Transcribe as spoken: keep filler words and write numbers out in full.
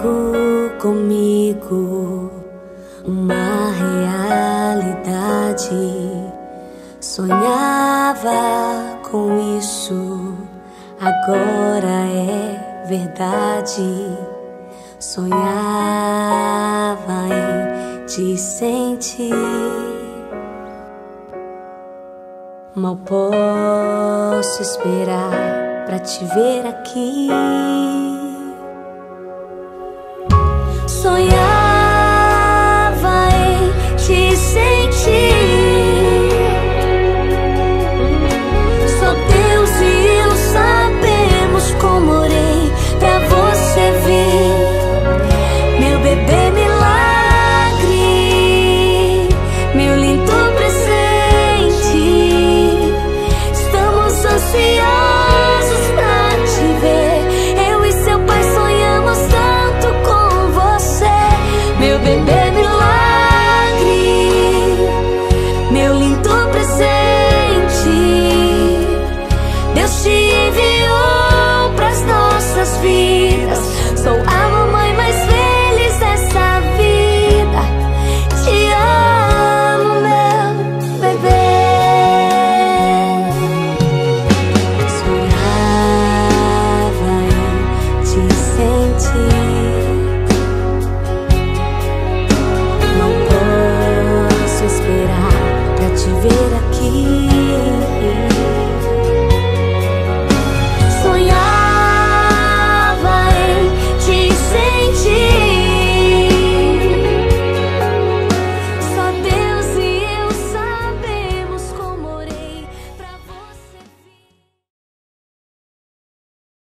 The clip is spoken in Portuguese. pouco comigo, uma realidade. Sonhava com isso, agora é verdade. Sonhava em te sentir. Mal posso esperar pra te ver aqui. Sonhar.